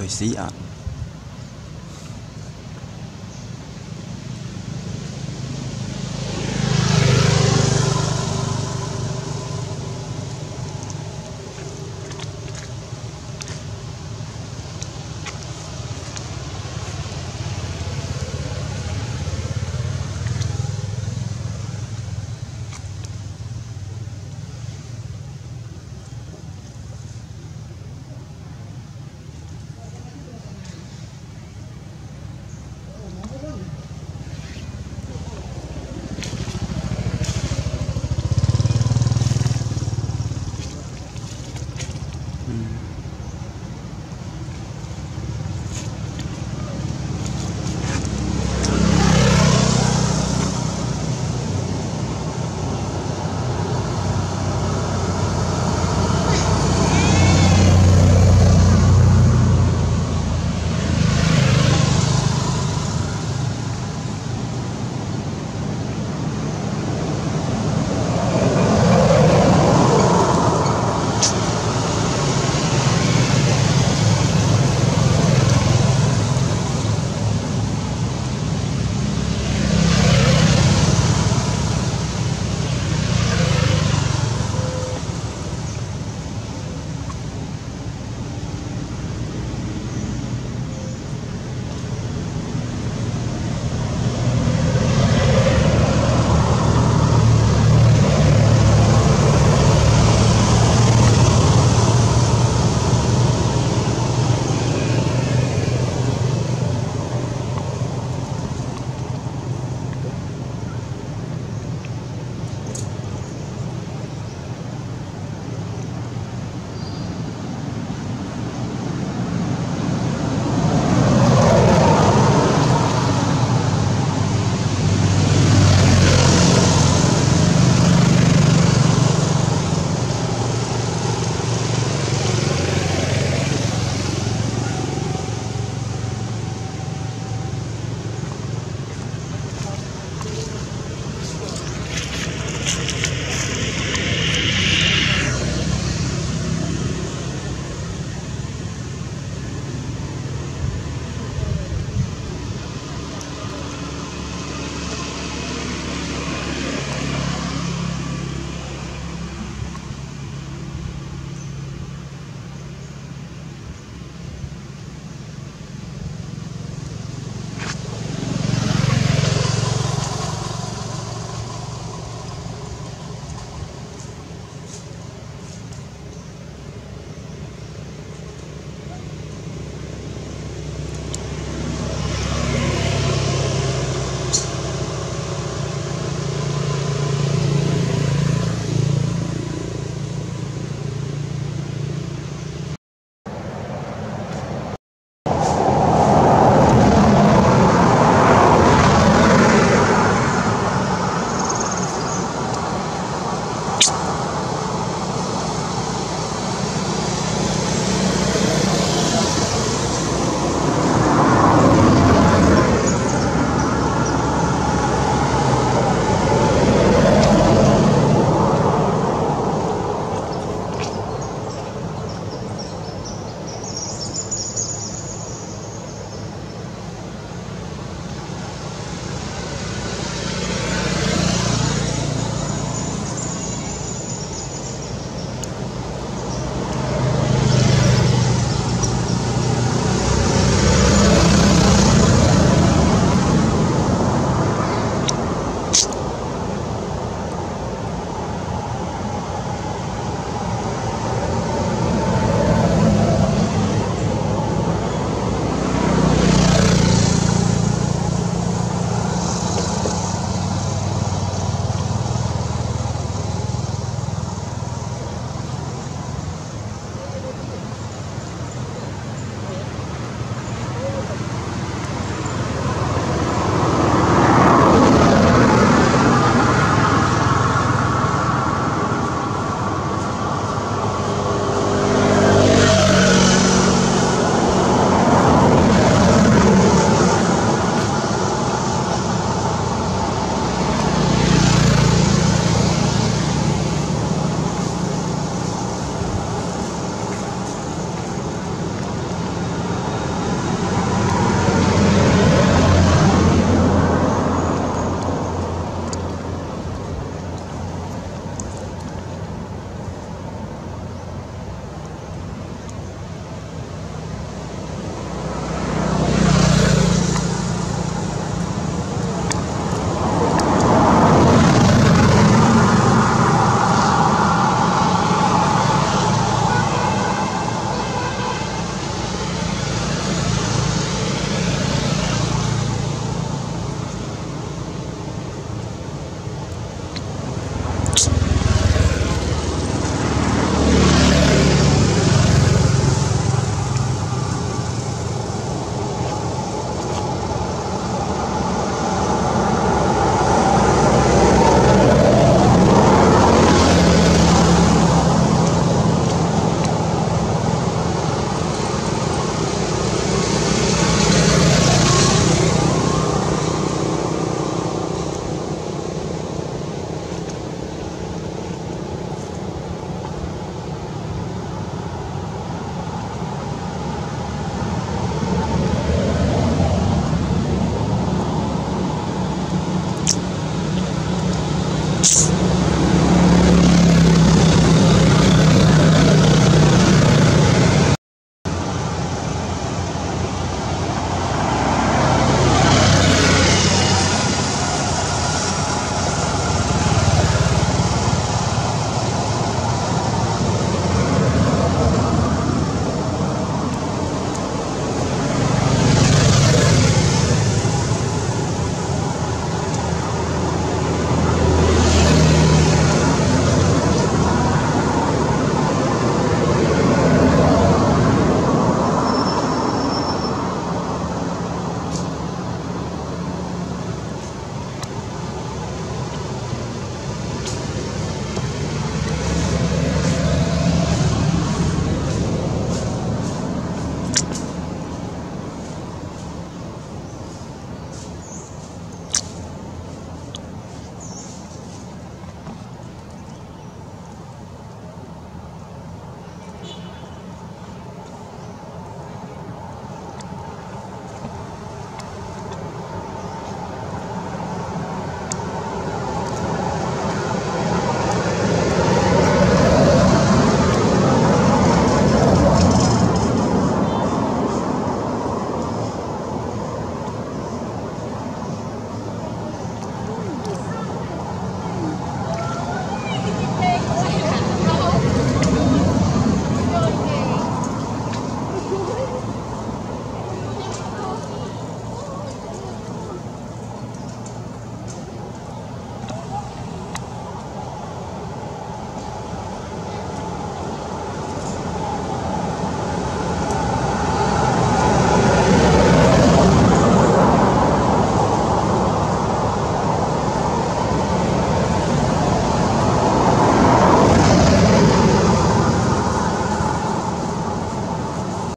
Trời xí ạ.